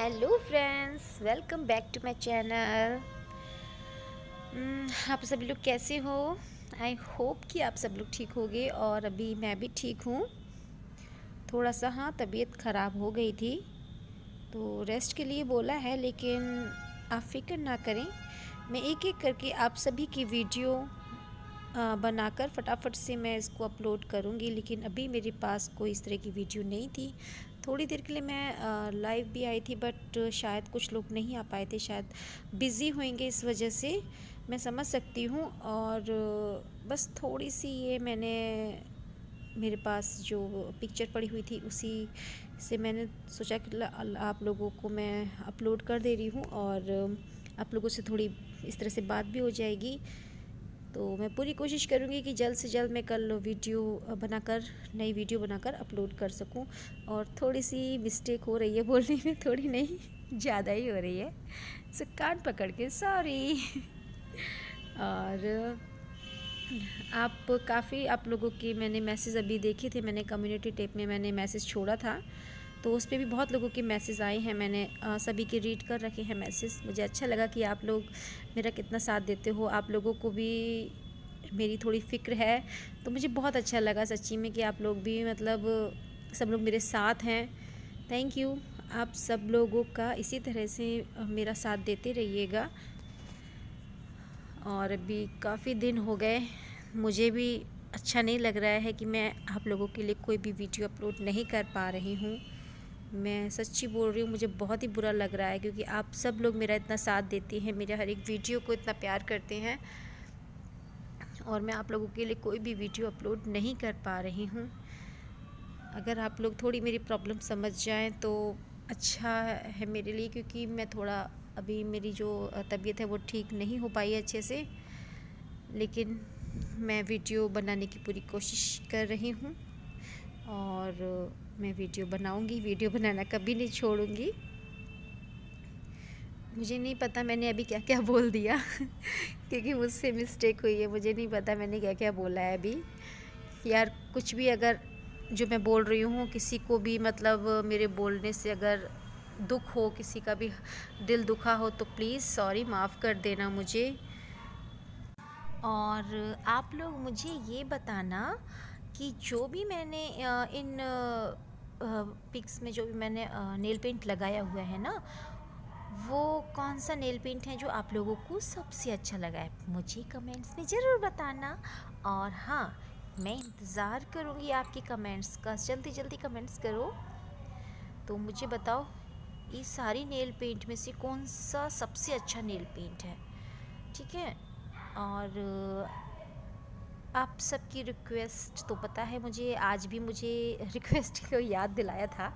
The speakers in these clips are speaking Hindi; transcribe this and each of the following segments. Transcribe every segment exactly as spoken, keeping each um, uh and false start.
Hello friends, welcome back to my channel. आप सब लोग कैसे हो? आई होप कि आप सब लोग ठीक होंगे और अभी मैं भी ठीक हूँ। थोड़ा सा हाँ तबीयत ख़राब हो गई थी तो रेस्ट के लिए बोला है, लेकिन आप फिक्र ना करें, मैं एक एक करके आप सभी की वीडियो बनाकर फटाफट से मैं इसको अपलोड करूँगी। लेकिन अभी मेरे पास कोई इस तरह की वीडियो नहीं थी। थोड़ी देर के लिए मैं लाइव भी आई थी, बट शायद कुछ लोग नहीं आ पाए थे, शायद बिज़ी होंगे इस वजह से, मैं समझ सकती हूँ। और बस थोड़ी सी ये मैंने मेरे पास जो पिक्चर पड़ी हुई थी उसी से मैंने सोचा कि आप लोगों को मैं अपलोड कर दे रही हूँ और आप लोगों से थोड़ी इस तरह से बात भी हो जाएगी। तो मैं पूरी कोशिश करूँगी कि जल्द से जल्द मैं कल वीडियो बनाकर नई वीडियो बनाकर अपलोड कर सकूँ। और थोड़ी सी मिस्टेक हो रही है बोलने में, थोड़ी नहीं ज़्यादा ही हो रही है, सो कान पकड़ के सॉरी। और आप काफ़ी आप लोगों के मैंने मैसेज अभी देखे थे, मैंने कम्युनिटी टैब में मैंने मैसेज छोड़ा था तो उस पर भी बहुत लोगों के मैसेज आए हैं। मैंने आ, सभी के रीड कर रखे हैं मैसेज। मुझे अच्छा लगा कि आप लोग मेरा कितना साथ देते हो, आप लोगों को भी मेरी थोड़ी फ़िक्र है तो मुझे बहुत अच्छा लगा सच्ची में कि आप लोग भी मतलब सब लोग मेरे साथ हैं। थैंक यू, आप सब लोगों का इसी तरह से मेरा साथ देते रहिएगा। और अभी काफ़ी दिन हो गए, मुझे भी अच्छा नहीं लग रहा है कि मैं आप लोगों के लिए कोई भी वीडियो अपलोड नहीं कर पा रही हूँ। मैं सच्ची बोल रही हूँ, मुझे बहुत ही बुरा लग रहा है क्योंकि आप सब लोग मेरा इतना साथ देते हैं, मेरे हर एक वीडियो को इतना प्यार करते हैं और मैं आप लोगों के लिए कोई भी वीडियो अपलोड नहीं कर पा रही हूँ। अगर आप लोग थोड़ी मेरी प्रॉब्लम समझ जाएं तो अच्छा है मेरे लिए, क्योंकि मैं थोड़ा अभी मेरी जो तबीयत है वो ठीक नहीं हो पाई अच्छे से, लेकिन मैं वीडियो बनाने की पूरी कोशिश कर रही हूँ और मैं वीडियो बनाऊंगी, वीडियो बनाना कभी नहीं छोड़ूंगी। मुझे नहीं पता मैंने अभी क्या क्या बोल दिया क्योंकि मुझसे मिस्टेक हुई है, मुझे नहीं पता मैंने क्या क्या बोला है अभी। यार कुछ भी अगर जो मैं बोल रही हूँ किसी को भी मतलब मेरे बोलने से अगर दुख हो, किसी का भी दिल दुखा हो तो प्लीज़ सॉरी, माफ़ कर देना मुझे। और आप लोग मुझे ये बताना कि जो भी मैंने इन पिक्स में जो भी मैंने नेल पेंट लगाया हुआ है ना, वो कौन सा नेल पेंट है जो आप लोगों को सबसे अच्छा लगा है, मुझे कमेंट्स में ज़रूर बताना। और हाँ, मैं इंतज़ार करूँगी आपके कमेंट्स का, जल्दी जल्दी कमेंट्स करो। तो मुझे बताओ ये सारी नेल पेंट में से कौन सा सबसे अच्छा नेल पेंट है, ठीक है? और आप सबकी रिक्वेस्ट तो पता है मुझे, आज भी मुझे रिक्वेस्ट को याद दिलाया था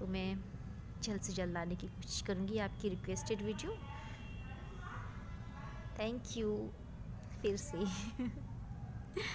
तो मैं जल्द से जल्द लाने की कोशिश करूँगी आपकी रिक्वेस्टेड वीडियो। थैंक यू फिर से okay.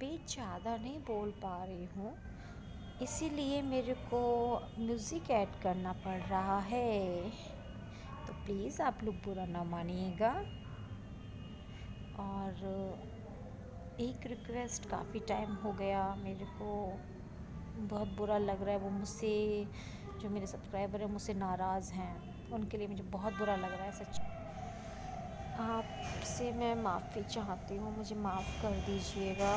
अभी ज़्यादा नहीं बोल पा रही हूँ, इसीलिए मेरे को म्यूज़िक ऐड करना पड़ रहा है। तो प्लीज़ आप लोग बुरा ना मानिएगा। और एक रिक्वेस्ट, काफ़ी टाइम हो गया, मेरे को बहुत बुरा लग रहा है। वो मुझसे, जो मेरे सब्सक्राइबर हैं, मुझसे नाराज़ हैं, उनके लिए मुझे बहुत बुरा लग रहा है। सच आपसे मैं माफ़ी चाहती हूँ, मुझे माफ़ कर दीजिएगा।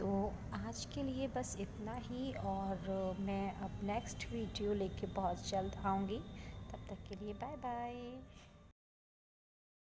तो आज के लिए बस इतना ही, और मैं अब नेक्स्ट वीडियो लेके बहुत जल्द आऊँगी। तब तक के लिए बाय बाय।